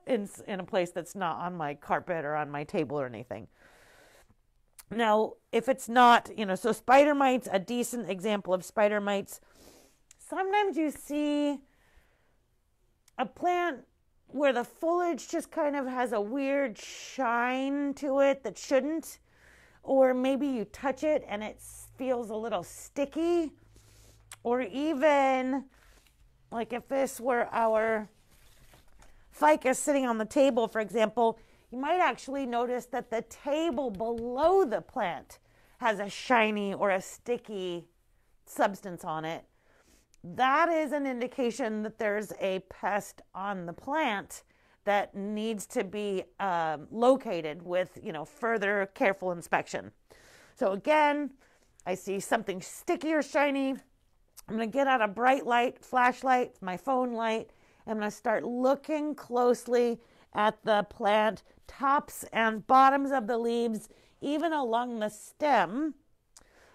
in a place that's not on my carpet or on my table or anything. Now, if it's not, you know, so spider mites, a decent example of spider mites. Sometimes you see a plant where the foliage just kind of has a weird shine to it that shouldn't, or maybe you touch it and it feels a little sticky, or even like if this were our ficus sitting on the table, for example, you might actually notice that the table below the plant has a shiny or a sticky substance on it. That is an indication that there's a pest on the plant that needs to be located with, you know, further careful inspection. So again, I see something sticky or shiny. I'm going to get out a bright light, flashlight, my phone light. I'm going to start looking closely at the plant, tops and bottoms of the leaves, even along the stem,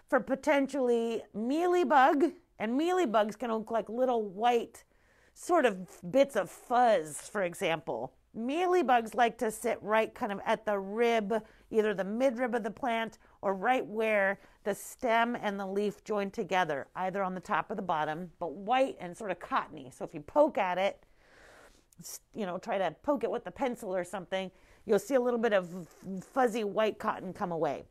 for potentially mealybug. And mealybugs can look like little white sort of bits of fuzz, for example. Mealybugs like to sit right kind of at the rib, either the midrib of the plant or right where the stem and the leaf join together, either on the top or the bottom, but white and sort of cottony. So if you poke at it, you know, try to poke it with a pencil or something, you'll see a little bit of fuzzy white cotton come away.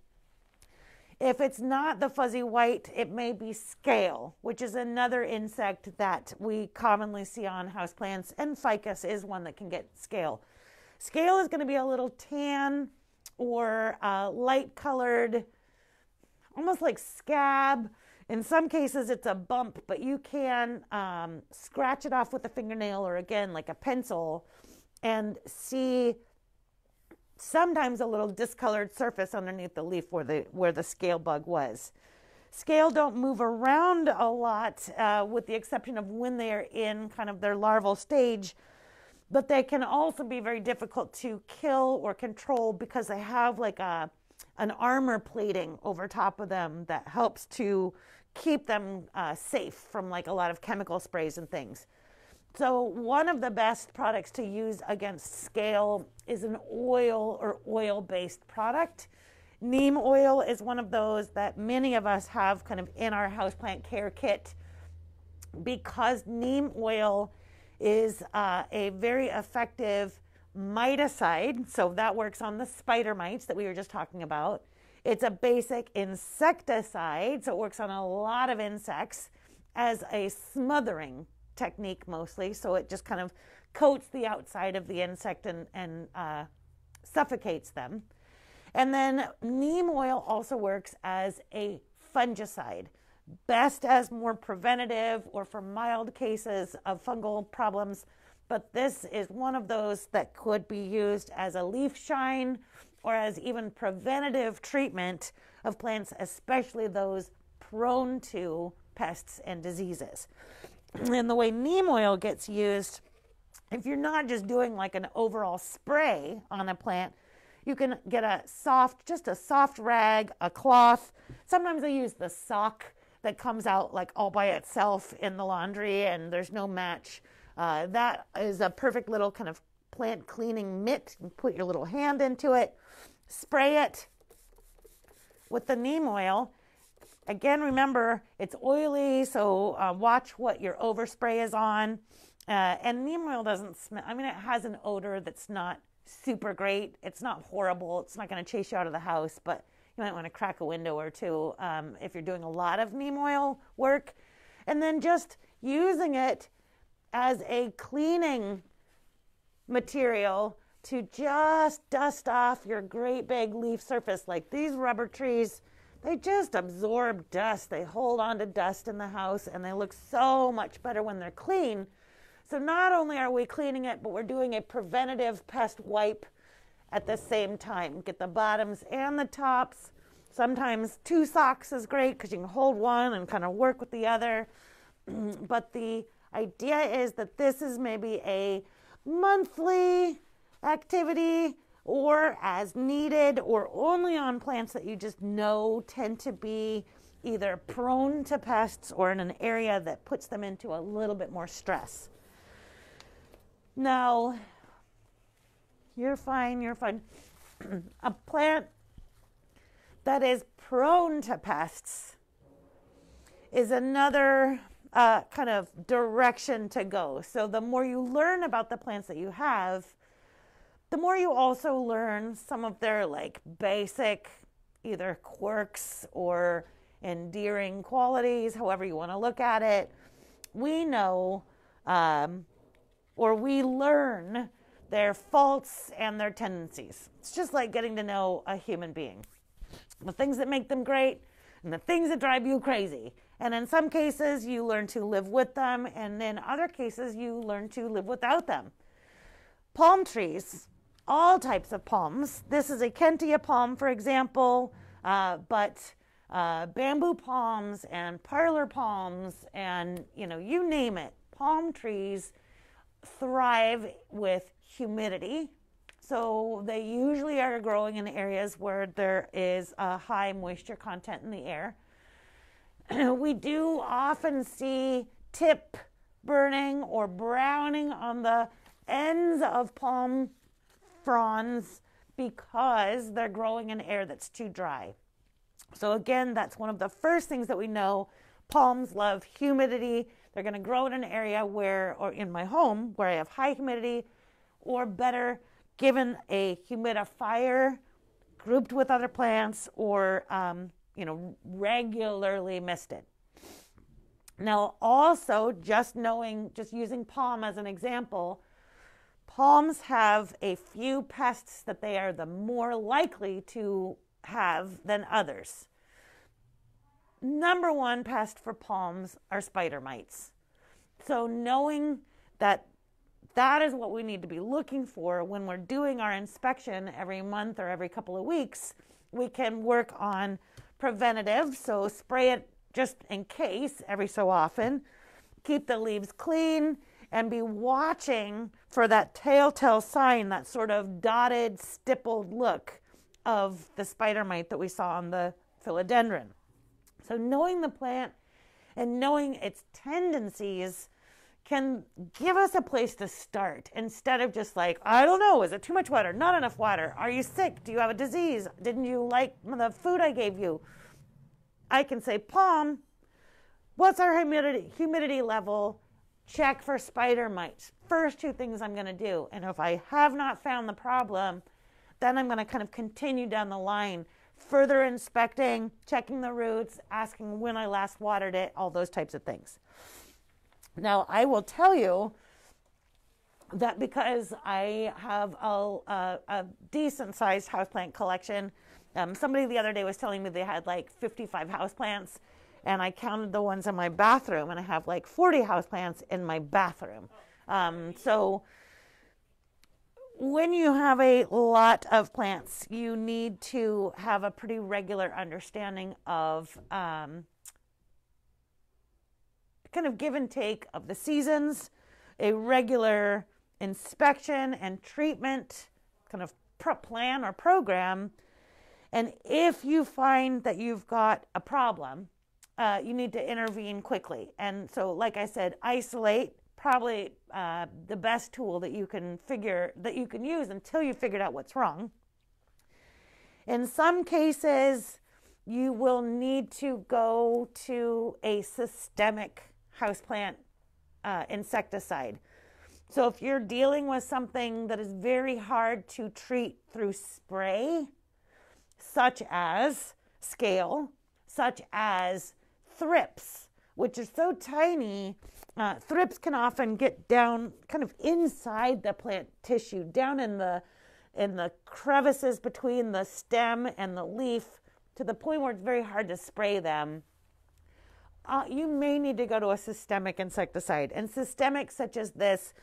If it's not the fuzzy white, it may be scale, which is another insect that we commonly see on houseplants, and ficus is one that can get scale. Scale is going to be a little tan or light colored, almost like scab. In some cases, it's a bump, but you can scratch it off with a fingernail or, again, like a pencil, and see sometimes a little discolored surface underneath the leaf where the scale bug was. Scale don't move around a lot, with the exception of when they're in kind of their larval stage, but they can also be very difficult to kill or control because they have like an armor plating over top of them that helps to keep them safe from like a lot of chemical sprays and things. So one of the best products to use against scale is an oil or oil-based product. Neem oil is one of those that many of us have kind of in our houseplant care kit, because neem oil is a very effective miticide. So that works on the spider mites that we were just talking about. It's a basic insecticide, so it works on a lot of insects as a smothering technique mostly, so it just kind of coats the outside of the insect and suffocates them. And then neem oil also works as a fungicide, best as more preventative or for mild cases of fungal problems, but this is one of those that could be used as a leaf shine or as even preventative treatment of plants, especially those prone to pests and diseases. And the way neem oil gets used, if you're not just doing like an overall spray on a plant, you can get just a soft rag, a cloth. Sometimes they use the sock that comes out like all by itself in the laundry and there's no match. That is a perfect little kind of plant cleaning mitt. You put your little hand into it, spray it with the neem oil. Again, remember, it's oily, so watch what your overspray is on. And neem oil doesn't smell. I mean, it has an odor that's not super great. It's not horrible. It's not going to chase you out of the house, but you might want to crack a window or two if you're doing a lot of neem oil work. And then just using it as a cleaning material to just dust off your great big leaf surface. Like these rubber trees, they just absorb dust. They hold on to dust in the house, and they look so much better when they're clean. So not only are we cleaning it, but we're doing a preventative pest wipe at the same time. Get the bottoms and the tops. Sometimes two socks is great because you can hold one and kind of work with the other. But the idea is that this is maybe a monthly activity, or as needed, or only on plants that you just know tend to be either prone to pests or in an area that puts them into a little bit more stress. Now, you're fine. A plant that is prone to pests is another kind of direction to go. So the more you learn about the plants that you have, the more you also learn some of their like basic either quirks or endearing qualities, however you want to look at it. We know or we learn their faults and their tendencies. It's just like getting to know a human being. The things that make them great and the things that drive you crazy. And in some cases, you learn to live with them, and in other cases, you learn to live without them. Palm trees, all types of palms. This is a Kentia palm, for example, but bamboo palms and parlor palms and, you know, you name it. Palm trees thrive with humidity. So they usually are growing in areas where there is a high moisture content in the air. We do often see tip burning or browning on the ends of palm fronds because they're growing in air that's too dry. So again, that's one of the first things that we know. Palms love humidity. They're going to grow in an area where, or in my home, where I have high humidity, or better, given a humidifier, grouped with other plants, or you know, regularly misted. Now, also, just knowing, just using palm as an example, palms have a few pests that they are the more likely to have than others. Number one pest for palms are spider mites. So knowing that that is what we need to be looking for when we're doing our inspection every month or every couple of weeks, we can work on preventative. So spray it just in case every so often, keep the leaves clean, and be watching for that telltale sign, that sort of dotted, stippled look of the spider mite that we saw on the philodendron. So knowing the plant and knowing its tendencies can give us a place to start, instead of just like, I don't know, is it too much water, not enough water, are you sick, do you have a disease, didn't you like the food I gave you? I can say, palm, what's our humidity level? Check for spider mites. First two things I'm going to do. And if I have not found the problem, then I'm going to kind of continue down the line, further inspecting, checking the roots, asking when I last watered it, all those types of things. Now, I will tell you that because I have a decent-sized houseplant collection, somebody the other day was telling me they had like 55 houseplants, and I counted the ones in my bathroom, and I have like 40 houseplants in my bathroom. So when you have a lot of plants, you need to have a pretty regular understanding of kind of give and take of the seasons, a regular inspection and treatment kind of plan or program. And if you find that you've got a problem, you need to intervene quickly. And so, like I said, isolate, probably the best tool that you can use until you figured out what's wrong. In some cases, you will need to go to a systemic houseplant insecticide. So if you're dealing with something that is very hard to treat through spray, such as scale, such as thrips, which are so tiny. Thrips can often get down kind of inside the plant tissue, down in the crevices between the stem and the leaf, to the point where it's very hard to spray them. You may need to go to a systemic insecticide. And systemics such as this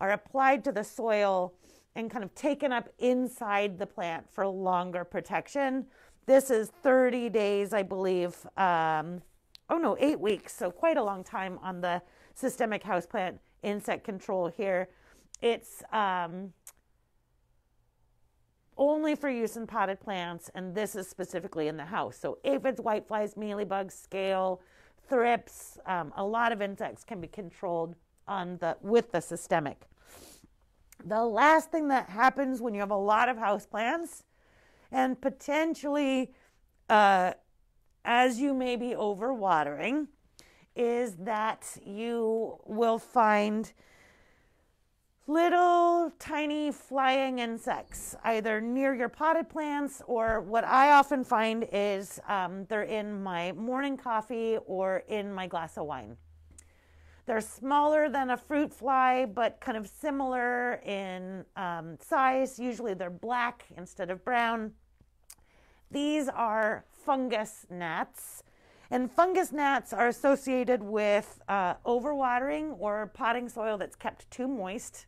are applied to the soil and kind of taken up inside the plant for longer protection. This is 30 days, I believe. 8 weeks. So quite a long time on the systemic houseplant insect control here. It's only for use in potted plants, and this is specifically in the house. So if it's whiteflies, mealybugs, scale, thrips, a lot of insects can be controlled with the systemic. The last thing that happens when you have a lot of houseplants, and potentially as you may be overwatering, is that you will find little tiny flying insects, either near your potted plants, or what I often find is they're in my morning coffee or in my glass of wine. They're smaller than a fruit fly, but kind of similar in size. Usually they're black instead of brown. These are fungus gnats, and fungus gnats are associated with overwatering or potting soil that's kept too moist.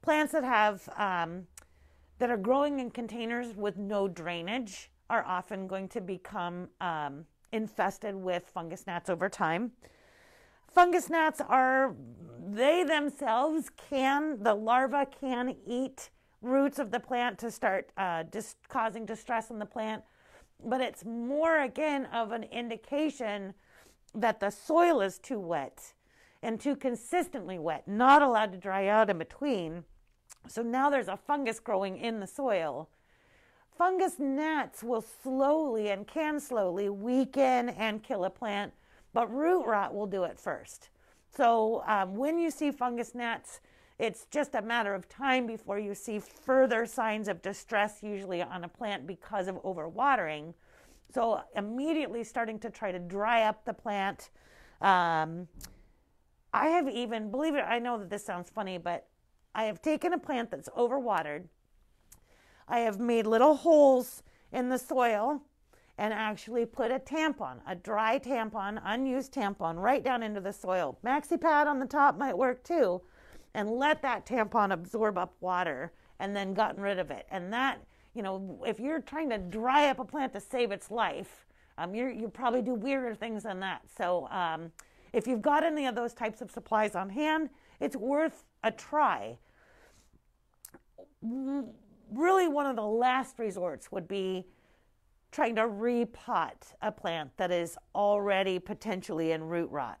Plants that have that are growing in containers with no drainage are often going to become infested with fungus gnats over time. Fungus gnats are, they themselves can, the larvae can eat roots of the plant to start just causing distress in the plant. But it's more, again, of an indication that the soil is too wet and two consistently wet, not allowed to dry out in between. So now there's a fungus growing in the soil. Fungus gnats will slowly and can slowly weaken and kill a plant, but root rot will do it first. So when you see fungus gnats, it's just a matter of time before you see further signs of distress, usually on a plant because of overwatering. So immediately starting to try to dry up the plant. I have even, believe it, I know that this sounds funny, but I have taken a plant that's overwatered. I have made little holes in the soil and actually put a tampon, a dry tampon, unused tampon, right down into the soil. Maxi pad on the top might work too. And let that tampon absorb up water and then gotten rid of it. And that, you know, if you're trying to dry up a plant to save its life, you probably do weirder things than that. So if you've got any of those types of supplies on hand, it's worth a try. Really, one of the last resorts would be trying to repot a plant that is already potentially in root rot.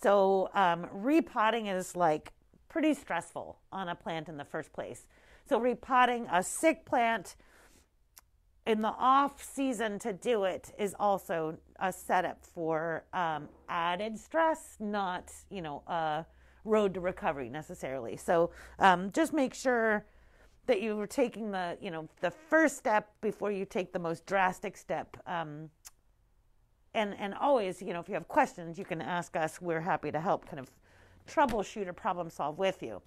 So repotting is like pretty stressful on a plant in the first place. So repotting a sick plant in the off season to do it is also a setup for added stress, not, you know, a road to recovery necessarily. So just make sure that you were taking the, you know, the first step before you take the most drastic step. And always, you know, if you have questions, you can ask us. We're happy to help kind of troubleshoot or problem solve with you.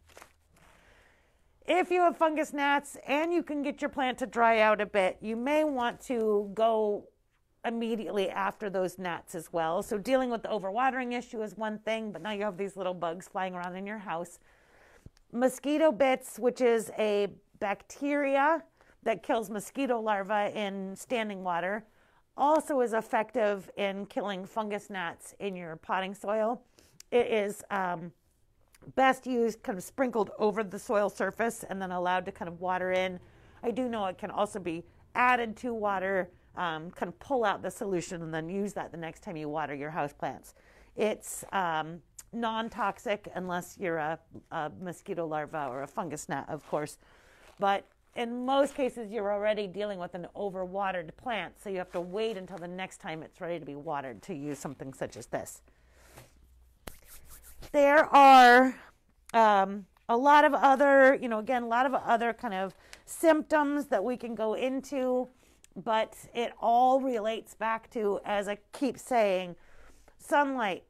If you have fungus gnats and you can get your plant to dry out a bit, you may want to go immediately after those gnats as well. So dealing with the overwatering issue is one thing, but now you have these little bugs flying around in your house. Mosquito bits, which is a bacteria that kills mosquito larvae in standing water, also is effective in killing fungus gnats in your potting soil. It is best used kind of sprinkled over the soil surface and then allowed to kind of water in. I do know it can also be added to water, kind of pull out the solution and then use that the next time you water your houseplants. It's non-toxic unless you're a mosquito larva or a fungus gnat, of course. But in most cases, you're already dealing with an overwatered plant, so you have to wait until the next time it's ready to be watered to use something such as this. There are a lot of other, you know, again, a lot of other kind of symptoms that we can go into, but it all relates back to, as I keep saying, sunlight,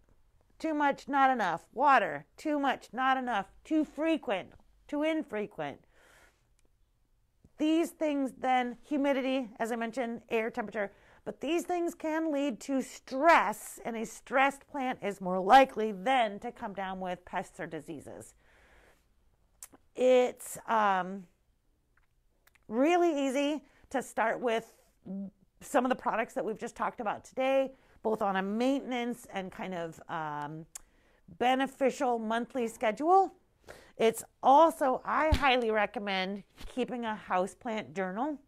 too much, not enough, water, too much, not enough, too frequent, too infrequent. These things then, humidity, as I mentioned, air temperature, but these things can lead to stress, and a stressed plant is more likely then to come down with pests or diseases. It's really easy to start with some of the products that we've just talked about today, both on a maintenance and kind of beneficial monthly schedule. It's also, I highly recommend keeping a houseplant journal.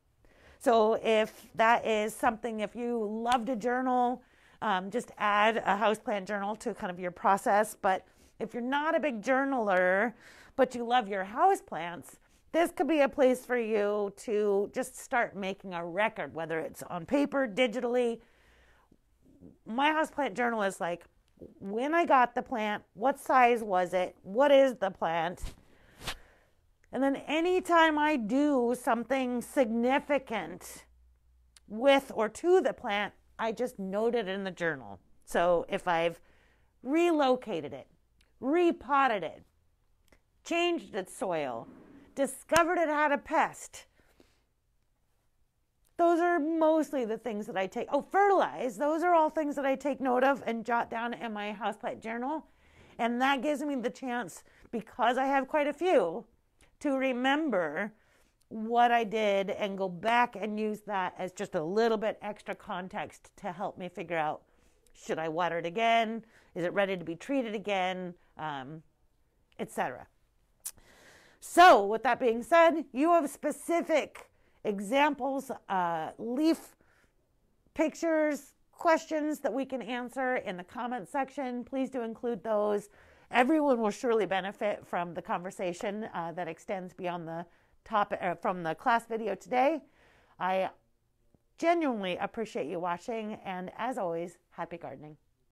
So if that is something, if you love to journal, just add a houseplant journal to kind of your process. But if you're not a big journaler, but you love your houseplants, this could be a place for you to just start making a record, whether it's on paper, digitally. My houseplant journal is like, when I got the plant, what size was it? What is the plant? And then anytime I do something significant with or to the plant, I just note it in the journal. So if I've relocated it, repotted it, changed its soil, discovered it had a pest, those are mostly the things that I take. Oh, fertilize. Those are all things that I take note of and jot down in my houseplant journal. And that gives me the chance, because I have quite a few, to remember what I did and go back and use that as just a little bit extra context to help me figure out, should I water it again? Is it ready to be treated again? Etc. So with that being said, you have specific examples, leaf pictures, questions that we can answer in the comment section. Please do include those. Everyone will surely benefit from the conversation that extends beyond the topic from the class video today. I genuinely appreciate you watching, and as always, happy gardening.